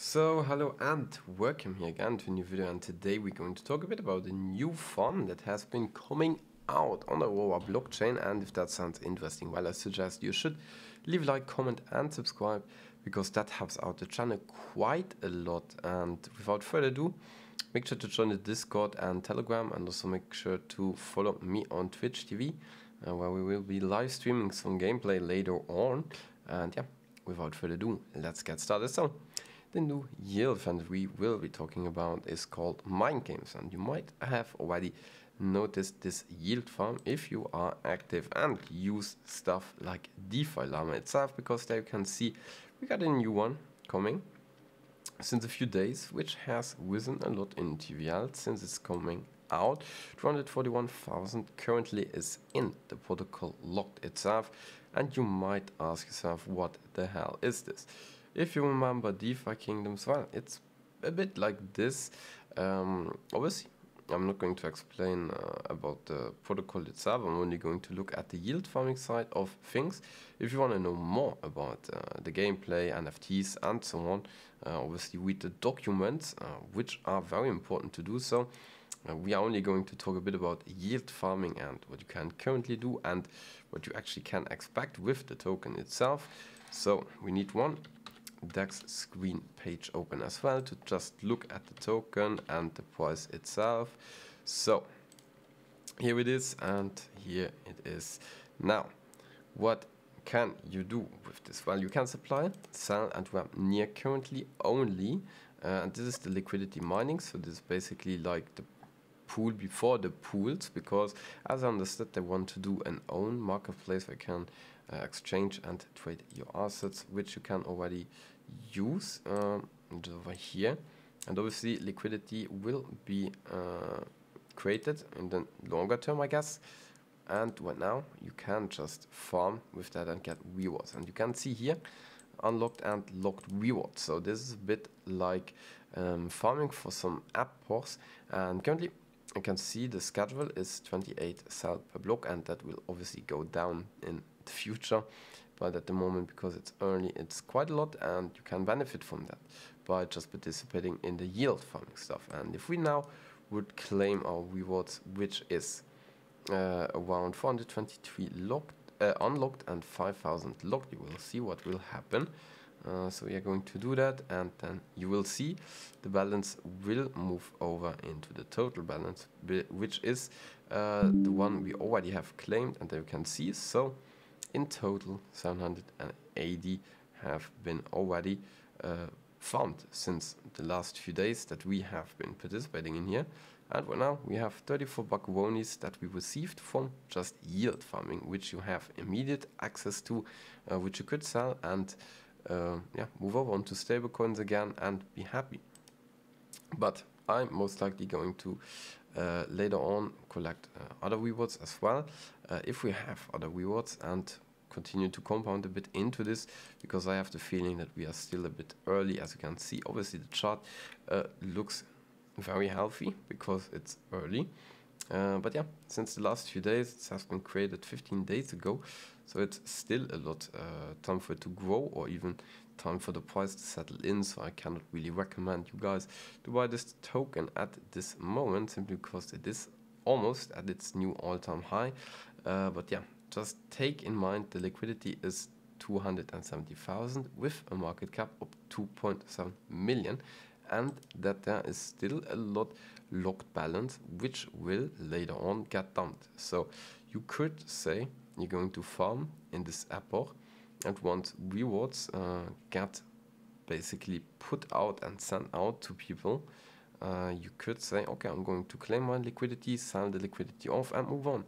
So hello and welcome here again to a new video, and today we're going to talk a bit about a new fund that has been coming out on the Aurora blockchain. And if that sounds interesting, well, I suggest you should leave a like, comment and subscribe, because that helps out the channel quite a lot. And without further ado, make sure to join the Discord and Telegram, and also make sure to follow me on Twitch TV, where we will be live streaming some gameplay later on. And yeah, without further ado, let's get started. So the new yield fund we will be talking about is called Mind Games, and you might have already noticed this yield farm if you are active and use stuff like DeFi Llama itself, because there you can see we got a new one coming since a few days, which has risen a lot in TVL since it's coming out. 241,000 currently is in the protocol locked itself, and you might ask yourself, what the hell is this? If you remember DeFi Kingdoms, well, it's a bit like this. Obviously, I'm not going to explain about the protocol itself. I'm only going to look at the yield farming side of things. If you want to know more about the gameplay, NFTs and so on, obviously read the documents, which are very important to do so. We are only going to talk a bit about yield farming and what you can currently do and what you actually can expect with the token itself. So we need one DEX screen page open as well to just look at the token and the price itself. So here it is, and here it is. Now, what can you do with this? Well, you can supply, sell and wrap near currently only, and this is the liquidity mining. So this is basically like the pool before the pools, because as I understood, they want to do an own marketplace where you can exchange and trade your assets, which you can already use over here. And obviously liquidity will be created in the longer term, I guess, and right now you can just farm with that and get rewards. And you can see here unlocked and locked rewards. So this is a bit like farming for some app pores, and currently you can see the schedule is 28 sell per block, and that will obviously go down in the future, but at the moment, because it's early, it's quite a lot, and you can benefit from that by just participating in the yield farming stuff. And if we now would claim our rewards, which is around 423 locked, unlocked and 5,000 locked, you will see what will happen. So we are going to do that, and then you will see the balance will move over into the total balance, which is the one we already have claimed, and there you can see. So in total 780 have been already farmed since the last few days that we have been participating in here. And right now we have 34 buckaronis that we received from just yield farming, which you have immediate access to, which you could sell and yeah, move over onto stablecoins again and be happy. But I'm most likely going to later on collect other rewards as well, if we have other rewards, and continue to compound a bit into this, because I have the feeling that we are still a bit early. As you can see, obviously the chart looks very healthy because it's early, but yeah, since the last few days, it has been created 15 days ago, so it's still a lot time for it to grow, or even time for the price to settle in. So I cannot really recommend you guys to buy this token at this moment, simply because it is almost at its new all-time high. But yeah, just take in mind the liquidity is 270,000 with a market cap of 2.7 million. And that there is still a lot locked balance, which will later on get dumped. So you could say you're going to farm in this APR, and once rewards get basically put out and sent out to people, you could say, okay, I'm going to claim my liquidity, sell the liquidity off and move on.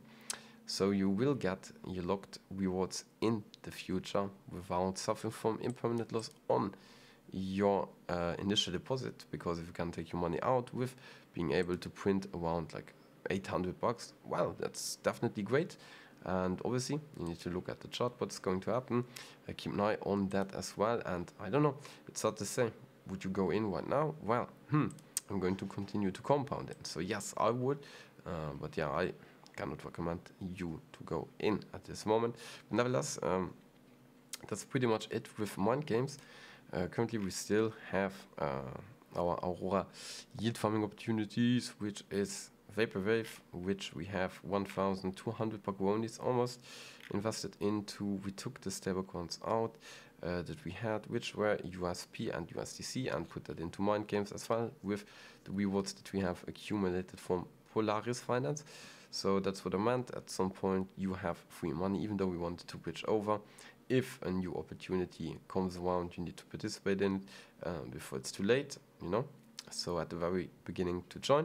So you will get your locked rewards in the future without suffering from impermanent loss on your initial deposit, because if you can take your money out with being able to print around like 800 bucks, well, that's definitely great. And obviously you need to look at the chart, what's going to happen. Keep an eye on that as well. And I don't know, it's hard to say, would you go in right now? Well, I'm going to continue to compound it, so yes, I would, but yeah, I cannot recommend you to go in at this moment. But nevertheless, that's pretty much it with Mind Games. Currently we still have our Aurora yield farming opportunities, which is Vaporwave, which we have 1,200 Paguonis almost invested into. We took the stablecoins out that we had, which were USP and USDC, and put that into Mind Games as well with the rewards that we have accumulated from Polaris Finance. So that's what I meant. At some point you have free money, even though we wanted to bridge over. If a new opportunity comes around, you need to participate in it before it's too late, you know. So at the very beginning to join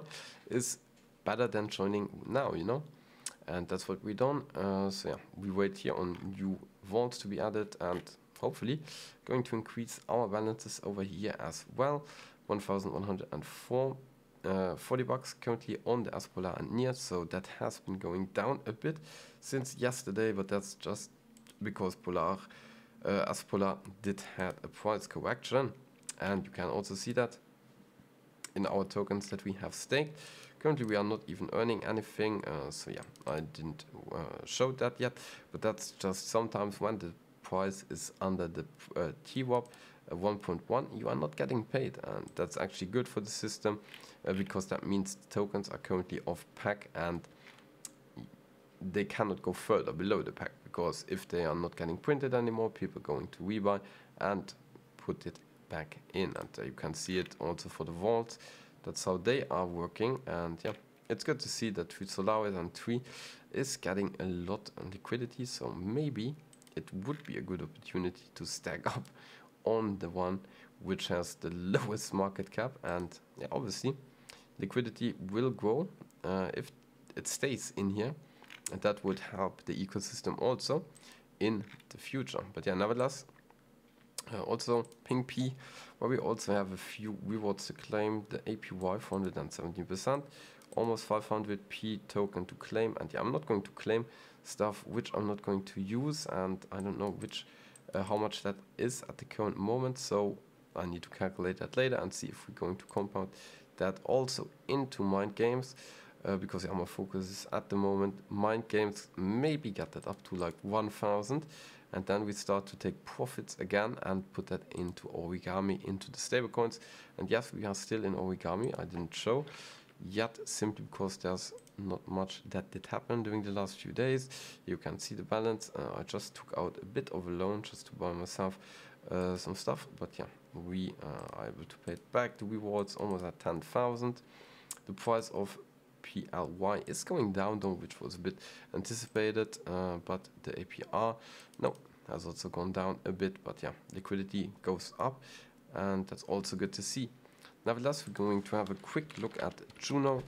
is better than joining now, you know. And that's what we done. So yeah, we wait here on new vaults to be added, and hopefully going to increase our balances over here as well. 1,104 $40 currently on the Aspolar and near, so that has been going down a bit since yesterday, but that's just because Polar, Aspolar did have a price correction, and you can also see that in our tokens that we have staked. Currently we are not even earning anything, so yeah, I didn't show that yet, but that's just sometimes when the price is under the TWAP 1.1, you are not getting paid, and that's actually good for the system, because that means the tokens are currently off pack and they cannot go further below the pack, because if they are not getting printed anymore, people are going to rebuy and put it back in. And you can see it also for the vaults. That's how they are working. And yeah, it's good to see that Solaris and Tree is getting a lot of liquidity, so maybe it would be a good opportunity to stack up on the one which has the lowest market cap. And yeah, obviously liquidity will grow if it stays in here, and that would help the ecosystem also in the future. But yeah, nevertheless, also Ping P, where we also have a few rewards to claim. The APY 417%, almost 500p token to claim. And yeah, I'm not going to claim stuff which I'm not going to use, and I don't know which how much that is at the current moment, so I need to calculate that later and see if we're going to compound that also into Mind Games, because yeah, my focus is at the moment Mind Games. Maybe get that up to like 1,000, and then we start to take profits again and put that into Origami, into the stablecoins. And yes, we are still in Origami. I didn't show yet simply because there's not much that did happen during the last few days. You can see the balance. I just took out a bit of a loan just to buy myself some stuff, but yeah, we are able to pay it back. The rewards almost at 10,000. The price of PLY is going down though, which was a bit anticipated, but the APR has also gone down a bit. But yeah, liquidity goes up, and that's also good to see. Nevertheless, we're going to have a quick look at Juno.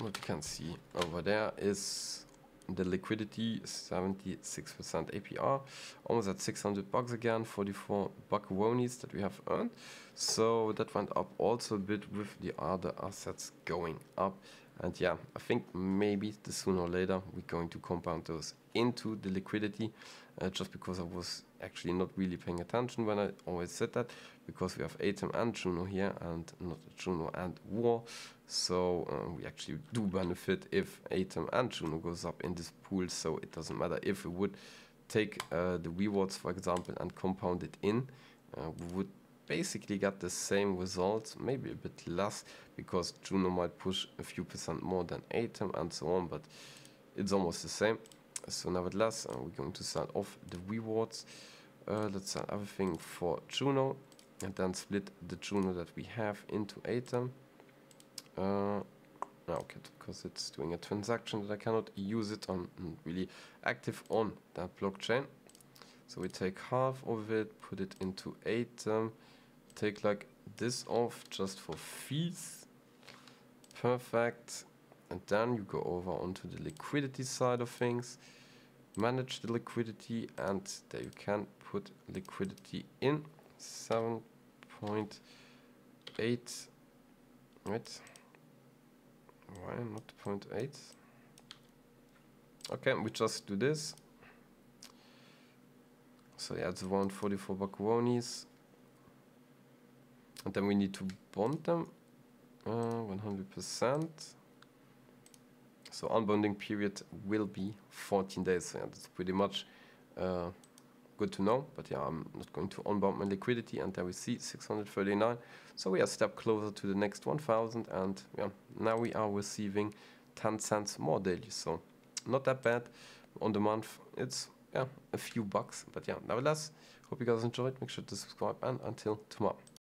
What you can see over there is the liquidity, 76% APR, almost at $600 again, 44 Paguonis that we have earned. So that went up also a bit with the other assets going up. And yeah, I think maybe the sooner or later we're going to compound those into the liquidity, just because I was actually not really paying attention when I always said that, because we have ATOM and Juno here and not Juno and War. So we actually do benefit if ATOM and Juno goes up in this pool. So it doesn't matter if we would take the rewards, for example, and compound it in, we would basically got the same results, maybe a bit less, because Juno might push a few % more than ATOM and so on, but it's almost the same. So nevertheless, we're going to start off the rewards. Let's start everything for Juno, and then split the Juno that we have into ATOM. Okay, because it's doing a transaction that I cannot use it on, really active on that blockchain. So we take half of it, put it into ATOM, take like this off just for fees. Perfect. And then you go over onto the liquidity side of things, manage the liquidity, and there you can put liquidity in 7.8. Wait, why not 0.8? Okay, we just do this. So yeah, it's around 44 Paguonis, and then we need to bond them 100%. So unbonding period will be 14 days. So yeah, that's pretty much good to know. But yeah, I'm not going to onbound my liquidity, and there we see 639. So we are a step closer to the next 1,000, and yeah, now we are receiving 10 cents more daily. So not that bad on the month. It's yeah, a few bucks, but yeah, nevertheless, hope you guys enjoyed. Make sure to subscribe, and until tomorrow.